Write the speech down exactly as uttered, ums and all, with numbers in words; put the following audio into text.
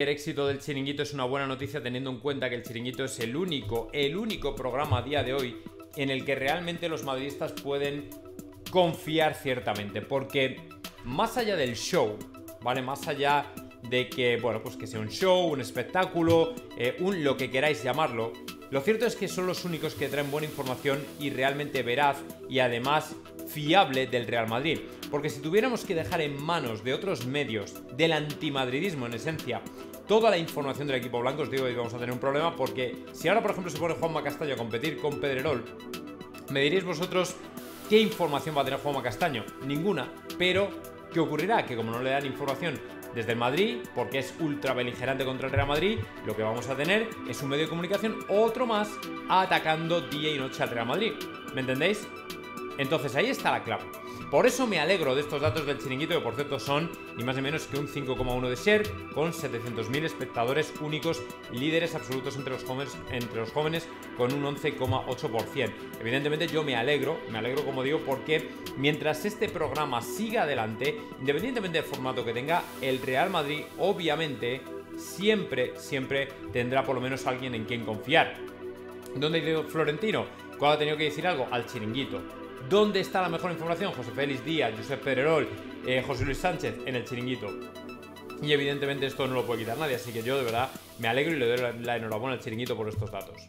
El éxito del Chiringuito es una buena noticia teniendo en cuenta que el Chiringuito es el único, el único programa a día de hoy en el que realmente los madridistas pueden confiar ciertamente, porque más allá del show, ¿vale? Más allá de que, bueno, pues que sea un show, un espectáculo, eh, un lo que queráis llamarlo, lo cierto es que son los únicos que traen buena información y realmente veraz y además fiable del Real Madrid. Porque si tuviéramos que dejar en manos de otros medios, del antimadridismo en esencia, toda la información del equipo blanco, os digo que vamos a tener un problema, porque si ahora, por ejemplo, se pone Juanma Castaño a competir con Pedrerol, me diréis vosotros qué información va a tener Juanma Castaño. Ninguna. Pero ¿qué ocurrirá? Que como no le dan información desde el Madrid, porque es ultra beligerante contra el Real Madrid, lo que vamos a tener es un medio de comunicación, otro más, atacando día y noche al Real Madrid. ¿Me entendéis? Entonces ahí está la clave. Por eso me alegro de estos datos del Chiringuito, que por cierto son ni más ni menos que un cinco coma uno de share, con setecientos mil espectadores únicos, líderes absolutos entre los jóvenes, entre los jóvenes con un once coma ocho por ciento. Evidentemente yo me alegro, me alegro como digo, porque mientras este programa siga adelante, independientemente del formato que tenga, el Real Madrid obviamente siempre, siempre tendrá por lo menos alguien en quien confiar. ¿Dónde ha ido Florentino? ¿Cuándo ha tenido que decir algo? Al Chiringuito. ¿Dónde está la mejor información? José Félix Díaz, Josep Pedrerol, eh, José Luis Sánchez, en el Chiringuito. Y evidentemente esto no lo puede quitar nadie, así que yo de verdad me alegro y le doy la enhorabuena al Chiringuito por estos datos.